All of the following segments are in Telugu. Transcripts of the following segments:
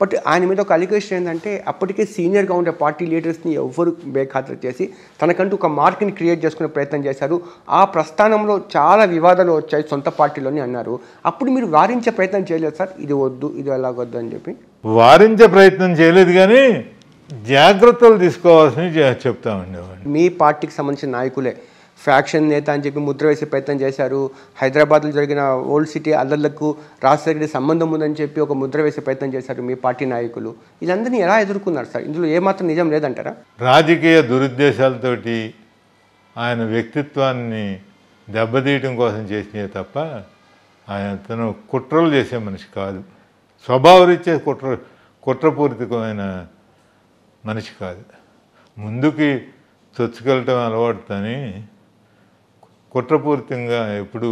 బట్ ఆయన మీద ఒక అలిగేషన్ ఏంటంటే అప్పటికే సీనియర్గా ఉండే పార్టీ లీడర్స్ని ఎవరు బేఖాతరు చేసి తనకంటూ ఒక మార్క్ని క్రియేట్ చేసుకునే ప్రయత్నం చేశారు. ఆ ప్రస్థానంలో చాలా వివాదాలు వచ్చాయి సొంత పార్టీలోని అన్నారు. అప్పుడు మీరు వారించే ప్రయత్నం చేయలేదు సార్, ఇది వద్దు ఇది ఎలాగొద్దు అని చెప్పి? వారించే ప్రయత్నం చేయలేదు కానీ జాగ్రత్తలు తీసుకోవాల్సినవి చెప్తామండి. మీ పార్టీకి సంబంధించిన నాయకులే ఫ్యాక్షన్ నేత అని చెప్పి ముద్ర వేసే ప్రయత్నం చేశారు. హైదరాబాద్లో జరిగిన ఓల్డ్ సిటీ అల్లర్లకు రాజశేఖరరెడ్డి సంబంధం ఉందని చెప్పి ఒక ముద్ర వేసే ప్రయత్నం చేశారు మీ పార్టీ నాయకులు. వీళ్ళందరినీ ఎలా ఎదుర్కొన్నారు సార్? ఇందులో ఏమాత్రం నిజం లేదంటారా? రాజకీయ దురుద్దేశాలతోటి ఆయన వ్యక్తిత్వాన్ని దెబ్బతీయటం కోసం చేసినవి తప్ప ఆయన తను కుట్రలు చేసే మనిషి కాదు. స్వభావరీత్యా కుట్రపూరితమైన మనిషి కాదు. ముందుకి చొచ్చుకెళ్ళటం అలవాటుతోని కుట్రపూరితంగా ఎప్పుడూ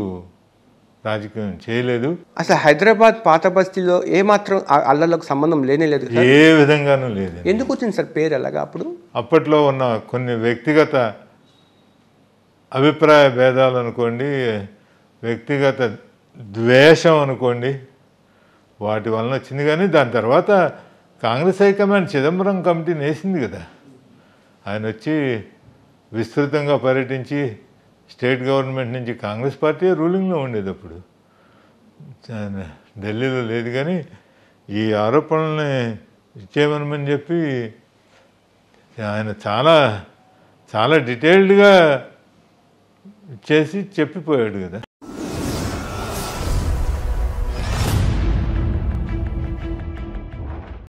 రాజకీయం చేయలేదు. అసలు హైదరాబాద్ పాత బస్తీలో ఏమాత్రం అల్లర్లకు సంబంధం లేనే లేదు, ఏ విధంగానూ లేదు. ఎందుకు వచ్చింది సార్ పేరు అలాగా? అప్పుడు అప్పట్లో ఉన్న కొన్ని వ్యక్తిగత అభిప్రాయ భేదాలు అనుకోండి, వ్యక్తిగత ద్వేషం అనుకోండి, వాటి వలన వచ్చింది. కానీ దాని తర్వాత కాంగ్రెస్ హైకమాండ్ చిదంబరం కమిటీని వేసింది కదా, ఆయన వచ్చి విస్తృతంగా పర్యటించి స్టేట్ గవర్నమెంట్ నుంచి కాంగ్రెస్ పార్టీ రూలింగ్లో ఉండేది అప్పుడు, ఢిల్లీలో లేదు. కానీ ఈ ఆరోపణల్ని చేయమని చెప్పి ఆయన చాలా చాలా డీటెయిల్డ్గా చేసి చెప్పిపోయాడు కదా.